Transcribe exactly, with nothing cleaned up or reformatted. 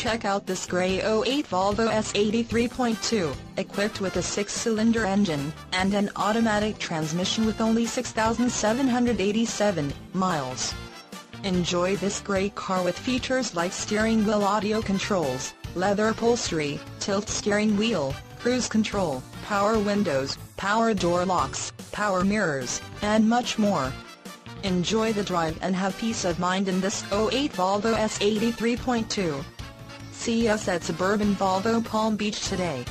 Check out this gray oh eight Volvo S eighty three point two, equipped with a six-cylinder engine, and an automatic transmission with only six thousand seven hundred eighty-seven miles. Enjoy this gray car with features like steering wheel audio controls, leather upholstery, tilt steering wheel, cruise control, power windows, power door locks, power mirrors, and much more. Enjoy the drive and have peace of mind in this oh eight Volvo S eighty three point two. See us at Suburban Volvo Palm Beach today.